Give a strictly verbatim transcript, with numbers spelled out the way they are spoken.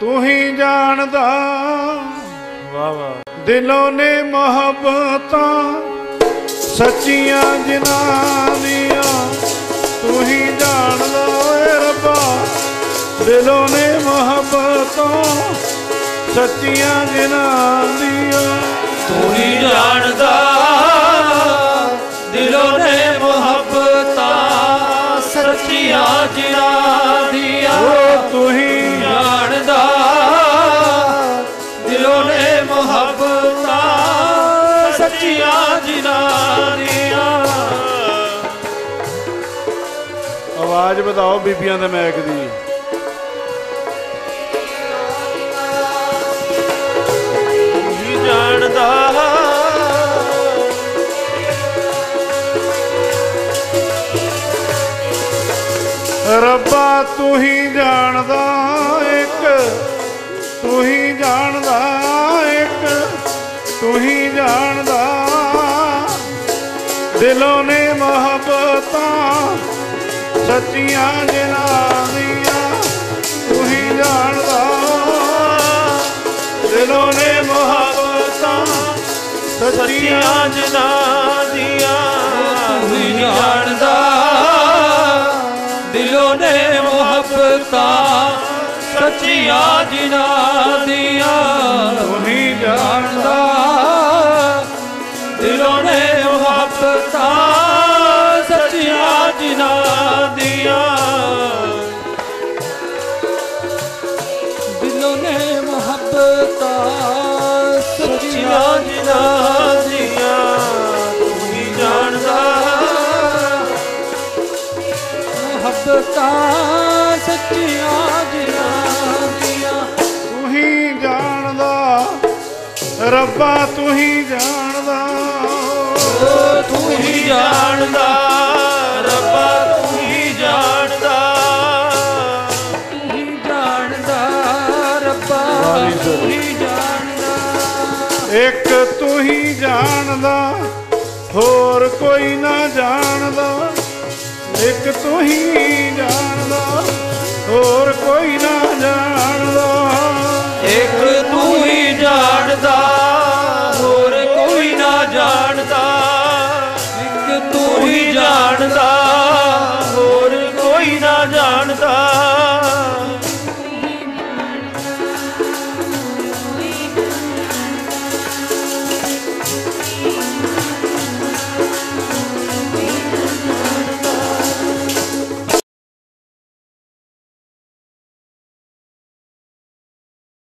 तू ही जानदा दिलों ने मोहब्बतां सच्चियां जिन्ना दियां, तू ही जानदा ऐ रब्बा दिलों ने मोहब्बतां सच्चियां जिन्ना दियां, तू ही जानदा दिलों ने मोहब्बतां सच्चियां जिन्ना दियां, तू ही जानदा दिलों ने मोहब्बतां सच्चियां जिन्ना दियां। आवाज बताओ बीबियां दे महक दी। तू ही जानदा रब्बा, तू ही जानदा एक, तू ही जानदा एक, तू ही जानदा दिलों ने मोहब्बतां सच्चियां जिन्ना दियां, तू ही जानदा दिलों ने मोहब्बतां सच्चियां जिन्ना दियां, तू ही जानदा दिलों ने मोहब्बतां सच्चियां जिन्ना दियां, तू ही जानदा दिलों ने मोहब्बतां सच्चियां जिन्ना दियां, दिलों ने मोहब्बतां सच्चियां जिन्ना दियां, तू ही जानदा सच्चियां जिन्ना दियां, तू ही जानदा रब्बा तू ही जानदा, तू ही जानदा रब्बा तू ही जानदा, तू ही जानदा रब्बा तू ही जानदा, एक तू ही जानदा होर कोई ना जानदा, एक तू ही जानदा होर कोई ना जानदा।